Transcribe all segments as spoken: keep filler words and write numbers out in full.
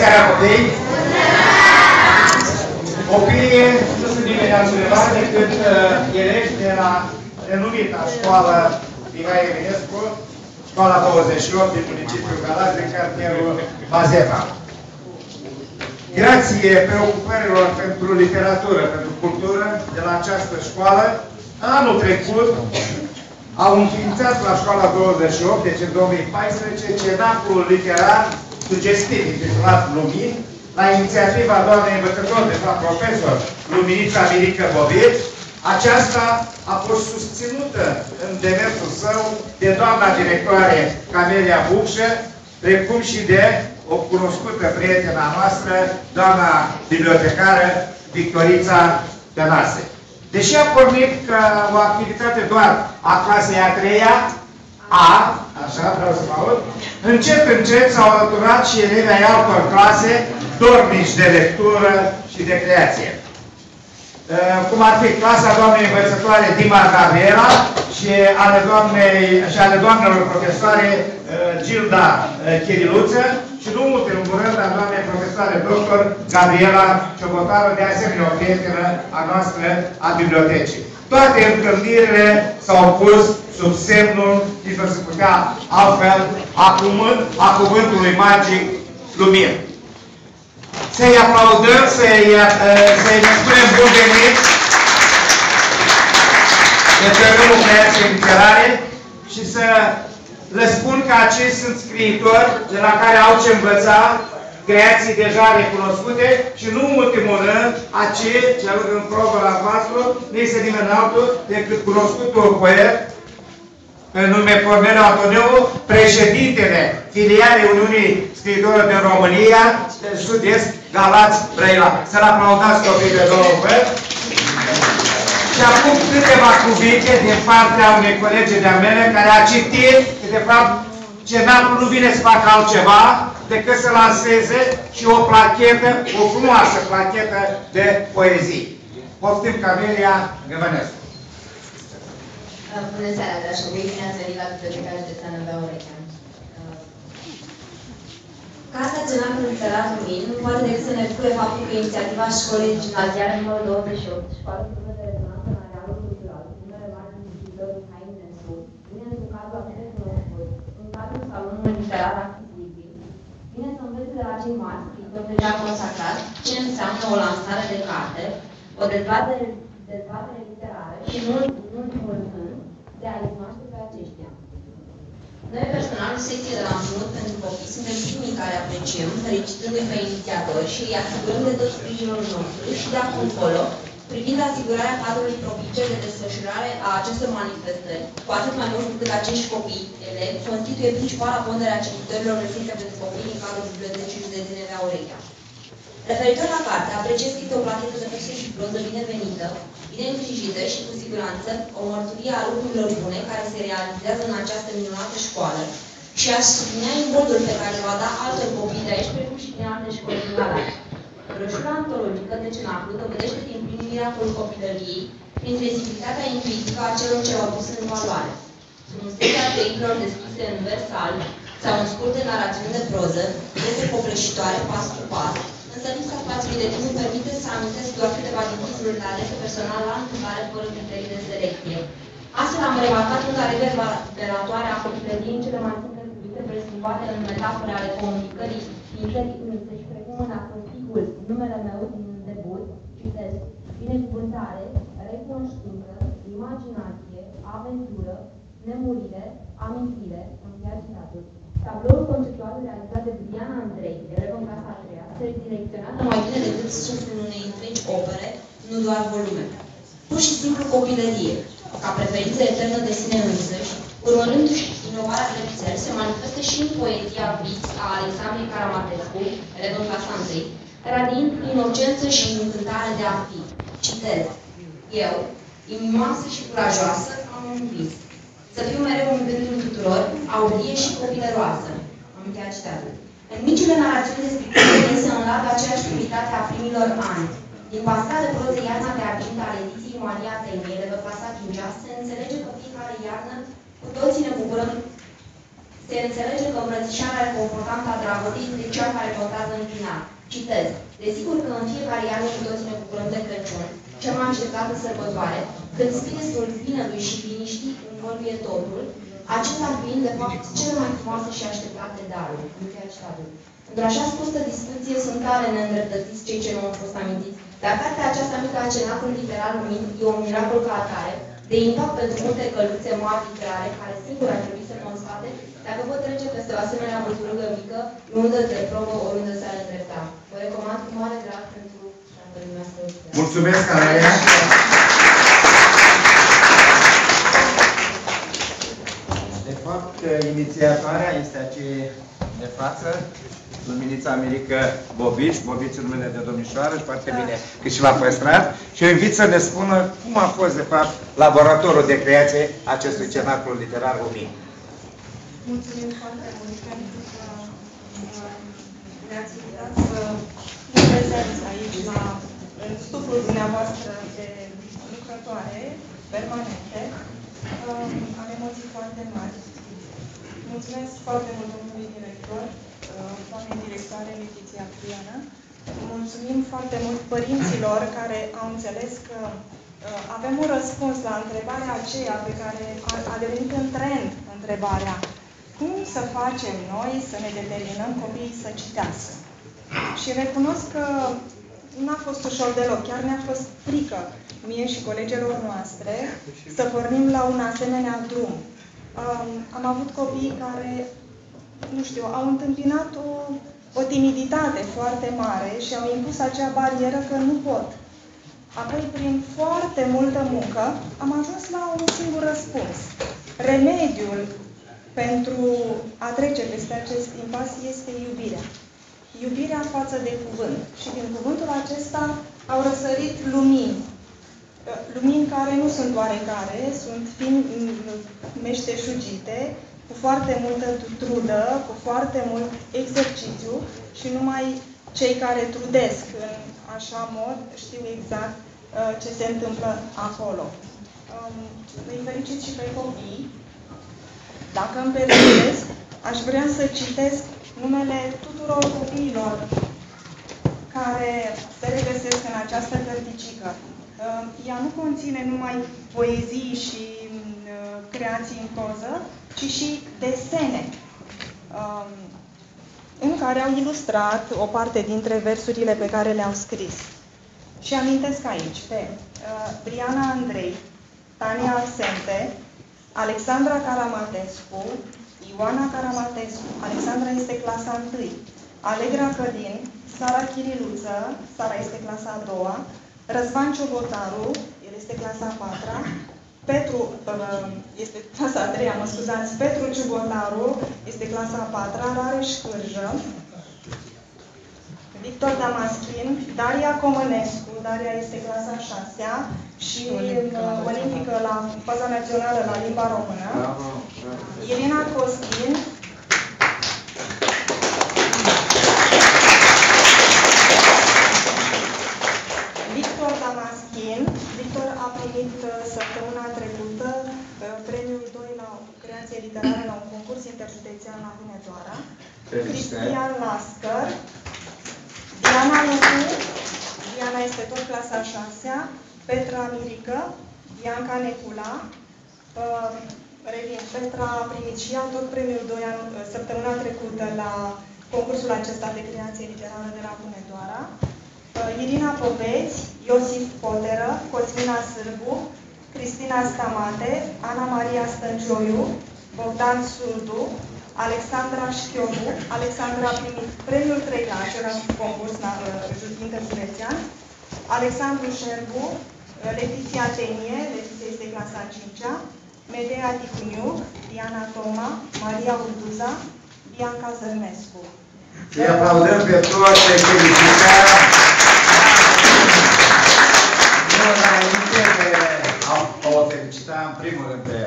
Bună seara, copii! Copiii nu sunt nimeni altcineva decât elevi de la renumita școală Mihai Eminescu, școala douăzeci și opt din municipiul Galați, din cartierul Bazeva. Grație preocupărilor pentru literatură, pentru cultură de la această școală, anul trecut au înființat la școala douăzeci și opt, deci în două mii paisprezece, cenacul literar sugestiv, intitulat Lumini, la inițiativa doamnei învățător, de fapt profesor, Luminița Mirică Bobiș. Aceasta a fost susținută în demersul său de doamna directoare Camelia Bucșă, precum și de o cunoscută prietena noastră, doamna bibliotecară Victorița Tănase. Deși a pornit ca o activitate doar a clasei a treia, A, așa, vreau să mă aud, încet, încet s-au alăturat și elevii ai altor clase, dornici de lectură și de creație. Cum ar fi clasa doamnei învățătoare Dima Gabriela și ale doamnei, și ale doamnelor profesoare Gilda Chiriluță și, nu mult în curând, a doamnei profesoare doctor Gabriela Ciubotaru, de asemenea o prietenă a noastră a bibliotecii. Toate întâlnirile s-au pus sub semnul, nici nu se putea altfel, a, cuvânt, a cuvântului magic Lumină. Să-i aplaudăm, să-i să ne spunem bun venit de pe râul creației literare și să le spun că acești sunt scriitori de la care au ce învăța, creații deja recunoscute și, nu în ultimul rând, acei celor în probă la patru, nu este nimeni altul decât cunoscutul poet, în nume Corneliu Antoniu, președintele filialei Uniunii Scriitori de România, Sud-Est, Galați, Brăila. Să-l aplaudați, copii, de două ori. Și acum câteva cuvinte de partea unei colegi de-a mele care a citit că, de fapt, cenacul nu vine să facă altceva decât să lanseze și o plachetă, o frumoasă plachetă de poezii. Poftim, Camelia Găvănescu. Bună seara, dragi copii! Bine ați venit la Bibliotecara Județeană Băurechean. Casa Cenacului Literar Lumin nu poate decât să ne bucure faptul că inițiativa școlii gimnaziale numărul douăzeci și opt, școală publică de rezonanță la realul cultural, numele mare în viitor Mihai Eminescu, vine într-un cadru atât de cunoscut, în cadrul salonului literar activ libil, vine să înveți de la cei mari, scriitori deja consacrați, ce înseamnă o lansare de carte, o dezbatere literară și nu ultimul rând, de a îi cunoaște pe aceștia. Noi, personalul secției de la Învățământ pentru Copii, suntem primii care apreciem, felicitându-i pe inițiatori și îi asigurăm de tot sprijinul nostru și de acum încolo, privind asigurarea cadrului propice de desfășurare a acestor manifestări, cu atât mai mult cât acești copii, elevi, constituie principala pondere a cercetărilor referitor pentru copii în cadrul Bibliotecii Județene de Aurelia. Referitor la carte, apreciez că este o plachetă de veste și proză binevenită, bine îngrijită și, cu siguranță, o mărturie a lucrurilor bune care se realizează în această minunată școală și aș sublinea imboldul pe care va da altor copii de aici, precum și din alte școli din Galați. Broșura antologică de cenaclu dovedește din plin miracol copilăriei, prin intensitatea intuitivă a celor ce l-au pus în valoare. Prin seria teiilor deschise în vers alb sau în scurte narațiuni de proză, este copleșitoare pas cu pas, însă lipsa spațiului de timp îmi permite să amintesc doar câteva din titlurile alese personal la întâmplare fără criterii de selecție. Astfel am remarcat un care revelatoare a copilăriei în cele mai simple cuvinte preschimbate în metafore ale comunicării inteligente și precum în acusticul numele meu din debut, citesc, binecuvântare, recunoștință, imaginație, aventură, nemurire, amintire, încheiat citatul. Tabloul conceptual realizat de Briana Andrei, elevă în clasa a treia, se redirecționează mai bine decât suflul unei întregi opere, nu doar volume. Pur și simplu copilărie, ca preferință eternă de sine însăși, urmărându-și inovarea de țel, se manifestă și în poezia Vis a Alexandrei Caramatescu, elevă în clasa a întâia, radiind inocență și încântare de a fi. Citez. Eu, inimoasă și curajoasă, am un vis. Să fiu mereu în gândul tuturor, aurie și copilăroasă. Am încheiat citatul. În micile narațiuni descriptive se înlată aceeași unitate a primilor ani. Din pasarea de proză Iarna de Argint a Letiției Maria Tenie, de pe clasa a cincea, se înțelege că fiecare iarnă cu toții ne bucurăm se înțelege că îmbrățișarea e confortantă a dragostei de cea care contează în final. Citez. Desigur că în fiecare an cu toți ne bucurăm de Crăciun, cea mai așteptată sărbătoare, când scrisul vinelui și liniștii învăluie totul, acesta fiind, de fapt, cele mai frumoase și așteptate daruri. Într-o așa spusă discuție sunt tare neîndreptățiți cei ce nu au fost amintiți, dar cartea aceasta mică a cenat în literar lumini e un miracol ca atare, de impact pentru multe căluțe mari literare, care singur ar trebui să constate dacă vă trece peste o asemenea măsurugă mică, nu unde de probă, oriunde s-ar îndrepta. Vă recomand cu mare drag pentru întâlnirea asta. Mulțumesc, Camelia! De fapt, inițiatoarea este aceea de față, Luminița Mirică Bobiș, Bobițul numele de domnișoară și foarte bine cât și l-a păstrat. Și o invit să ne spună cum a fost, de fapt, laboratorul de creație acestui cenacul literar umin. Mulțumim foarte mult pentru că ne-ați invitat să fim prezenți aici la studiul dumneavoastră de lucrătoare permanente. Am emoții foarte mari. Mulțumesc foarte mult domnului director, doamnei directoare Letiția Priana. Mulțumim foarte mult părinților care au înțeles că avem un răspuns la întrebarea aceea pe care a devenit în trend întrebarea. Cum să facem noi să ne determinăm copiii să citească? Și recunosc că nu a fost ușor deloc, chiar mi-a fost frică mie și colegilor noastre să pornim la un asemenea drum. Am avut copii care, nu știu, au întâmpinat o, o timiditate foarte mare și au impus acea barieră că nu pot. Apoi, prin foarte multă muncă, am ajuns la un singur răspuns. Remediul pentru a trece peste acest impas este iubirea. Iubirea față de cuvânt. Și din cuvântul acesta au răsărit lumini. Lumini care nu sunt oarecare, sunt fin meșteșugite, cu foarte multă trudă, cu foarte mult exercițiu și numai cei care trudesc în așa mod știu exact uh, ce se întâmplă acolo. Um, îi felicit și pe copii. Dacă îmi permiteți, aș vrea să citesc numele tuturor copiilor care se regăsesc în această cărticică. Uh, ea nu conține numai poezii și uh, creații în proză, ci și desene um, în care au ilustrat o parte dintre versurile pe care le-au scris. Și amintesc aici pe uh, Briana Andrei, Tania Sente, Alexandra Caramatescu, Ioana Caramatescu, Alexandra este clasa unu, Alegra Călin, Sara Chiriluță, Sara este clasa a doua, Răzvan Ciubotaru, el este clasa a patra, Petru, este clasa a treia, mă scuzați, Petru Ciubotaru, este clasa a patra, Rareș Cârjă, Victor Damaschin, Daria Comănescu, Daria este clasa a șasea și olimpică la faza națională la limba română, Irina Costin, Victor Damaschin, Victor a primit săptămâna trecută premiul doi la creație literară la un concurs interjudețean la Hunedoara, Cristian Lascăr, Diana Andrei, Diana este tot clasa a șasea, Petra Mirică, Bianca Necula, revin, Petra a primit și ea tot premiul doi săptămâna trecută la concursul acesta de creație literară de la Hunedoara, Irina Pobeți, Iosif Poteră, Cosmina Sârbu, Cristina Stamate, Ana Maria Stăncioiu, Bogdan Suntu, Alexandra Șchionu. Alexandra a primit premiul trei la același concurs interjudețean, Alexandru Șerbu, Letiția Tenie, Letiția este clasa a cincea, Medea Ticuniu, Diana Toma, Maria Urduza, Bianca Zărnescu. Îi aplaudăm pe toți, pe felicitarea! Eu, înainte, o felicita în primul rând pe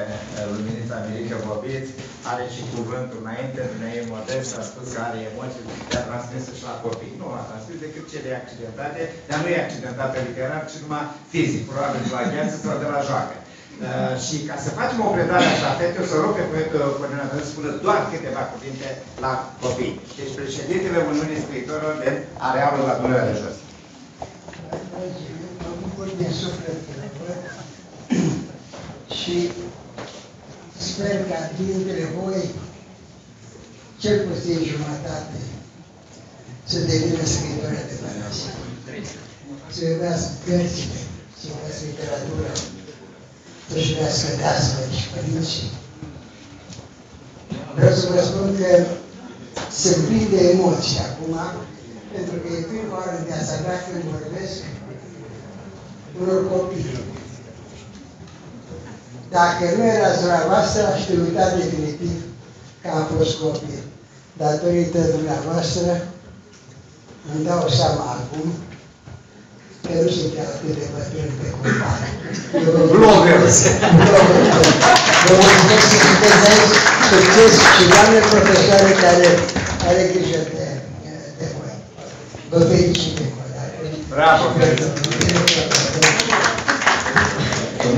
Luminița Mirică Bobiț, are și cuvântul înainte, dumneavoastră e modest, a spus că are emoții, le-a transmis și la copii. Nu a transmis decât cele accidentate, dar nu e accidentată literar, ci numai fizic, probabil de la viață sau de la joacă. Uh, și ca să facem o predare a ștafetei, o să rog pe poetul Corneliu Antoniu să spună doar câteva cuvinte la copii. Deci președintele Uniunii Scriitorilor de Arealul la Dunărea de Jos. Mă bucur din suflet că le văd și sper că dintre voi cel puțin jumătate să devină scriitori adevărați. Să iubească cărțile, să iubească literatura, să-și iubească dascăl și părinții. Vreau să vă spun că se prinde emoții acum, pentru că e prima oară de a saga când vorbesc unor copii. Dacă nu erați dumneavoastră, aș fi uitat definitiv că am fost copil. Datorită dumneavoastră, îmi dau seama acum că nu sunt chiar atât de bătrân pe compare. Bloggers! Vă mulțumesc să puteți aici succes și doamne profesoare care are grijă de voi. Vă felicit de voi. Bravo!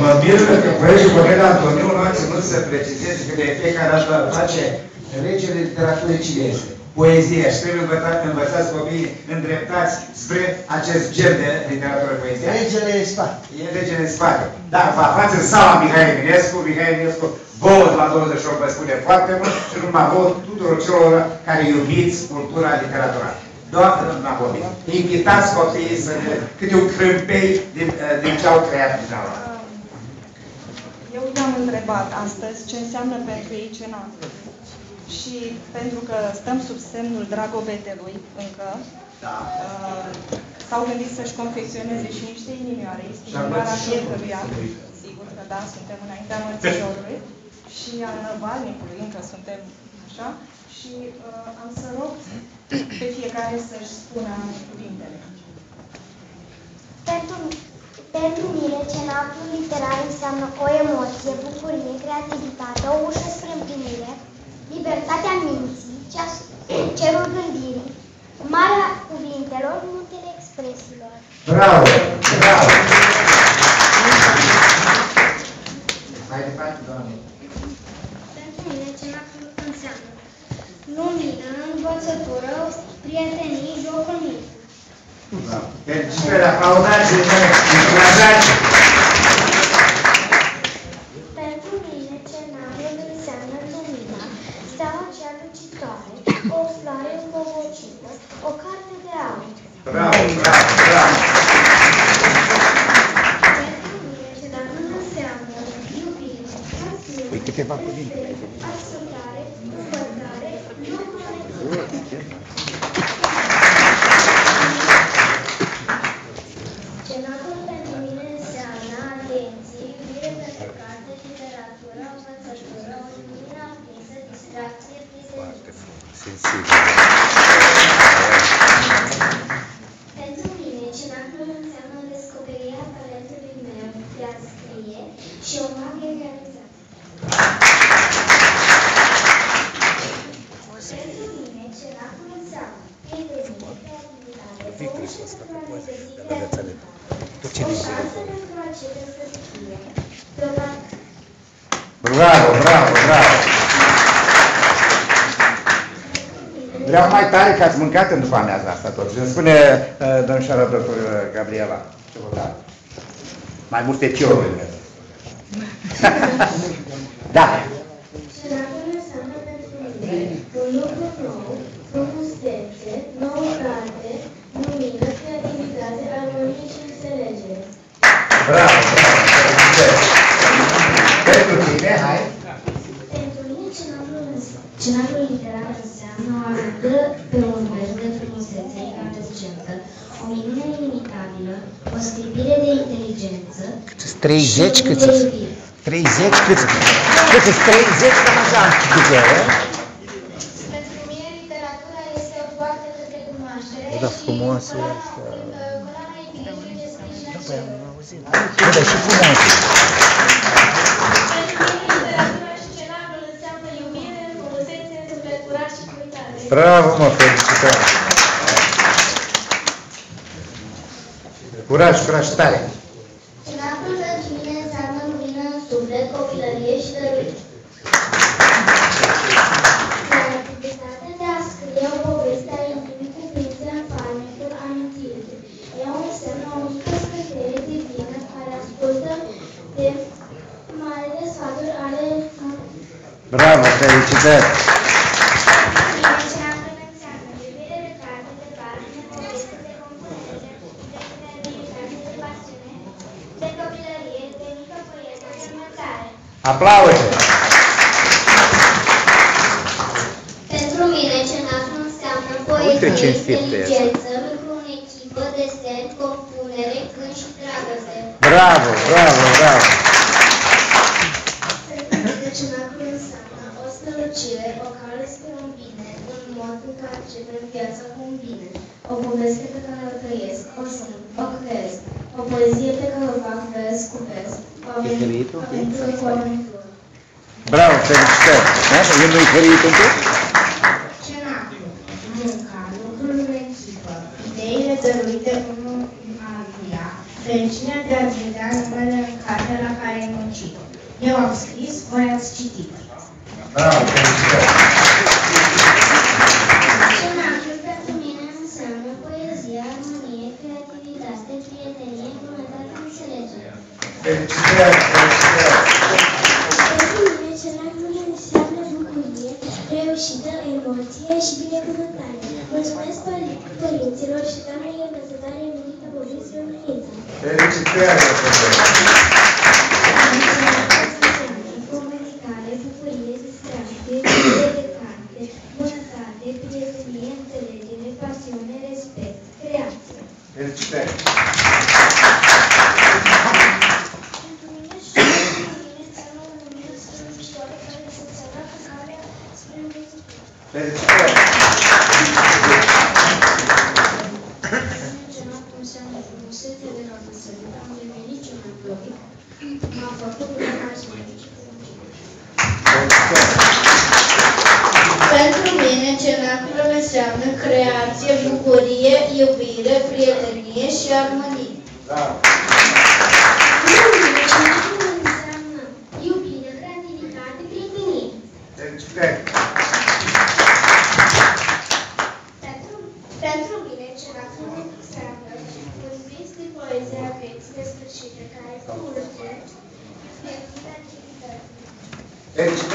Mă mir că proiectul Corneliu Antoniu nu a ținut să precizeze că de fiecare aș va face regele literaturii cine este. Poezie. Și trebuie învățat, învățați copiii îndreptați spre acest gen de literatură poezie. Regele în spate. E regele în spate. Da, vă aflați în sala Mihai Eminescu. Mihai Eminescu, vouă la douăzeci și opt vă spune foarte mult și numai vouă tuturor celor care iubiți cultura, literatura. Doamne, doamna copii, invitați copiii să ne câte un crâmpei din, din ce au creat din ala. Eu i-am întrebat astăzi ce înseamnă pentru ei cena. Și pentru că stăm sub semnul dragobetelui încă, da. uh, s-au gândit să-și confecționeze și niște inimioare. Este inimioara fiecăruia, sigur că da, suntem înaintea mărțișorului și al valnicului, încă suntem așa. Și uh, am să rog pe fiecare să-și spună cuvintele. Pentru, pentru mine, cena literar înseamnă o emoție, bucurie, creativitate, o ușă spre împlinire, libertatea minții, cerul gândirii, marea cuvintelor, muntele expresiilor. Bravo! Bravo! Mai departe, doamne. Pentru mine, cena înseamnă lumină, învățătură, prietenii, jocul mic. Bravo! Pentru că la aplaudați, aplaudați! O carte de aur. Bravo, bravo, bravo! Pentru mine, ce dacă nu înseamnă iubire, pasiune, respect, ascultare, învățare, nu conectare. Ce dacă pentru mine înseamnă atenție, iubire pentru carte, literatură, învățătură, o iubire aprinsă, distracție, prezență. Și o magă realizată. Pentru mine, ceracul înseamnă prietenire, creativitate, o ușă pentru a revedere o șansă pentru a cere să fie. Bravo, bravo, bravo! Vreau mai tare că ați mâncat în după amiaza asta totuși. Îmi spune domnișoara doctor Gabriela Ciobotaru. Mai multe cioruri. Da. Ceracul înseamnă pentru mine un lucru nou, frumustețe, nouă carte, lumină, creativitate, armonie și înțelegere. Bravo, bravo, bravo! Pentru mine, hai! Pentru mine, ceracul literar înseamnă o arătă pe un vers de frumusețe incandescentă, o minune inimitabilă, o scripire de inteligență și de iubire. treizeci, cât sunt treizeci, cam așa. Pentru mine, literatura este o poartă către cunoaștere și coloana inteligente sprijină acela. Și frumoase. Pentru mine, literatura și scenariul înseamnă iubire, frumusețe, împlecurat și uitare. Bravo, mă, felicitări! Curaj, curaj, tare! Curajul pentru mine înseamnă lumină în Bravo, felicitări! Aplauze! Pentru mine, cenaful înseamnă poezie, inteligență, lucru în echipă, desen, compunere, cânt și dragoste. Bravo, bravo, bravo! Pentru mine, cenaful înseamnă o strălucire, o cale spre un bine, un mod în care începem viața cu un bine, o poveste pe care o trăiesc, o sunt, o cresc, o poezie pe care o fac vers cu vers. Bravo, felicitări! Eu nu-i hărit un pic? Cenacul, munca, lucrul în echipă, ideile dăruite unul altuia, fericirea de a-ți vedea numele în cartea la care ai muncit. Eu am scris, voi ați citit. Bravo, felicitări! Cenacul pentru mine înseamnă poezie, armonie, creativitate, prietenie, bunătate, înțelegere. Felicitări, felicitări! Pentru mine, cenacul înseamnă bucurie, reușită, emoție și binecuvântare. Mulțumesc părinților și doamnei învățătoare Mirică Bobiș. Felicitări, felicitări! Comunicare, bucurie, distracție, elegante, bunătate, prietenie, înțelegere, pasiune, respect, creație. Felicitări! Felicitări! Cenacul înseamnă frumusețe de la Băsărit, am devenit cel mai bloc, m-a făcut cu nașnici. Pentru mine, cenacul înseamnă creație, bucurie, iubire, prietenie și armonie. Bravo! Pentru mine, cenacul înseamnă iubire, creativitate, prietenie. Felicitări!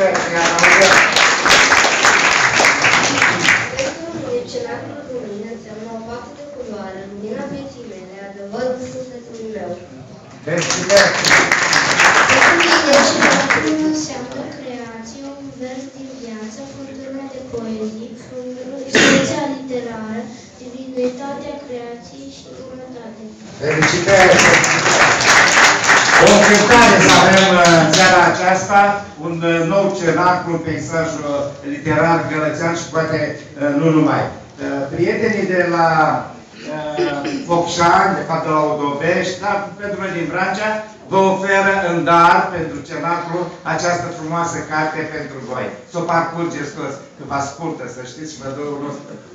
Felicitări, Diana Andrei! Pentru mine, cenacul lumină înseamnă o fată de culoare, lumina vieții mele, adevărul sufletului meu. Felicitări! Pentru mine, cenacul înseamnă creație, un vers din viață, fântână de poezii, fântână literară, divinitatea creației și bunătate. Felicitări! O cântare să avem în seara aceasta, un nou cenaclu, peisaj literar gălățean și poate nu numai. Prietenii de la Focșani, de fapt de la Odobești, dar pentru noi din Vrancea, vă oferă în dar pentru cenaclu această frumoasă carte pentru voi. Să o parcurgeți toți, că vă ascultă, să știți, și vă dă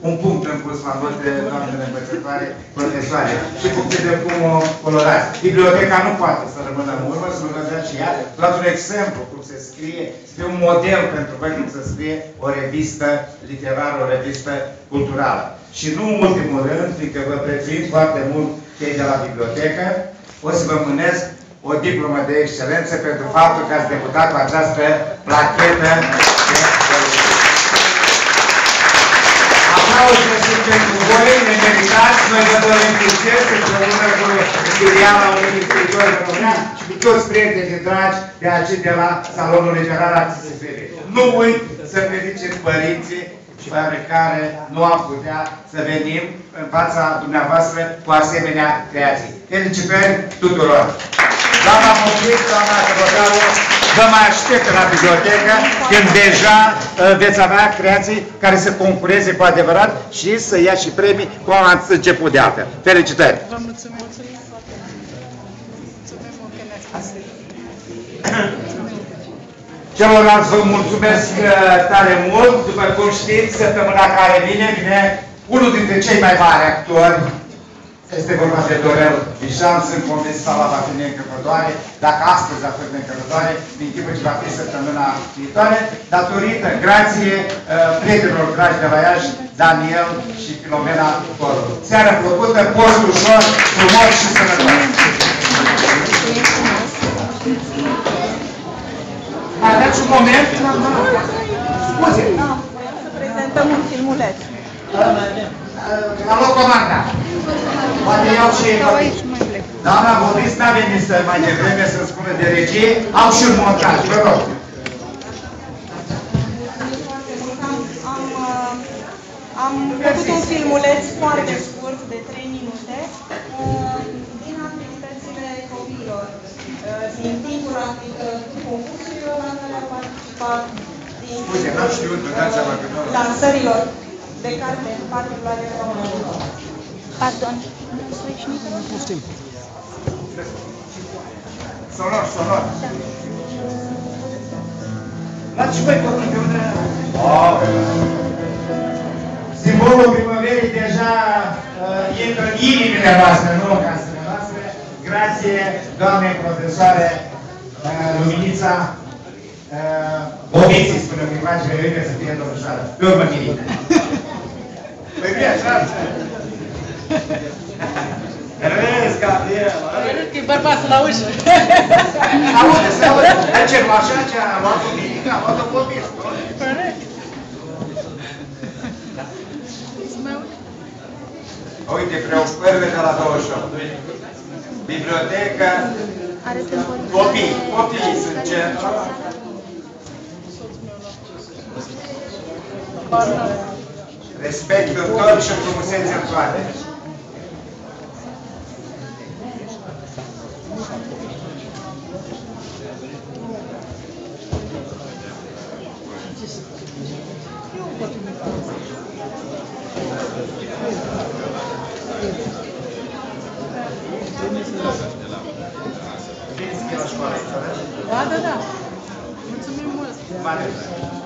un punct în plus la voi de doamnele învățătoare, profesoare. Și puncte de cum o colorați. Biblioteca nu poate să rămână în urmă, să vă dea și ea doar un exemplu cum se scrie, este un model pentru voi cum se scrie o revistă literară, o revistă culturală. Și nu în ultimul rând, fiindcă vă prețuim foarte mult cei de la bibliotecă, o să vă mânesc o diplomă de excelență pentru faptul că ați debutat cu această plachetă de excelență. Aplauze și pentru voi, ne meritați, noi vă dorim succes împreună cu Diana Uniunii Scriitori de România și cu toți prietenii dragi de aici, de la Salonul Literar Artisifere. Nu uit să felicit părinții fără care nu am putea să venim în fața dumneavoastră cu asemenea creații. Felicitări tuturor! Doamna Pobeți, doamna Călătaru, vă mai aștept la bibliotecă când deja veți avea creații care să concureze cu adevărat și să ia și premii cum ați început de altfel. Felicitări! Vă mulțumim! Mulțumim foarte mult! Celorlalți vă mulțumesc tare mult. După cum știți, săptămâna care vine, vine unul dintre cei mai mari actori. Este vorba de Dorel Vișan. Sunt convins că sala va fi neîncăpătoare. Dacă astăzi a fost neîncăpătoare, din timpul ce va fi săptămâna viitoare, datorită, grație prietenilor dragi de la Iași, Daniel și Filomena Coru. Seară plăcută, post ușor, frumos și sănătos! Aveți un moment. Scuze. Vreau să prezentăm un filmuleț. Am luat comanda. Poate iau și aici. Doamna Bobiș n-a venit să mai devreme să-mi spună de regie. Au și un montaj, vă rog. Am făcut un filmuleț foarte scurt, de trei minute, din activitățile copiilor. Din timpul concursurilor la care au participat, din timpul dansărilor de carte, în particular de românilor. Pardon, nu știu și nici. Nu știu. Sonor, sonor. Lați și voi copii de unde... Simbolul primăverii deja uh, e în inimile noastre, nu casele noastre. Grație doamnei profesoare uh, Luminița uh, Bobiți, spune că imaginea ei trebuie să fie domnișoară. Pe urmă, Mirică. Păi bine, așa. Râzi, Gabriel. Râzi că-i bărbatul la ușă. Am luat de seama, dar ce mașa ce a luat-o Mirică, a luat-o Bobiți. Uite, preocupările de la douăzeci și opt. Biblioteca, copii, copiii sunt centru. Respectul tot și frumusețe toate. Da, da, da. Mulțumim mult.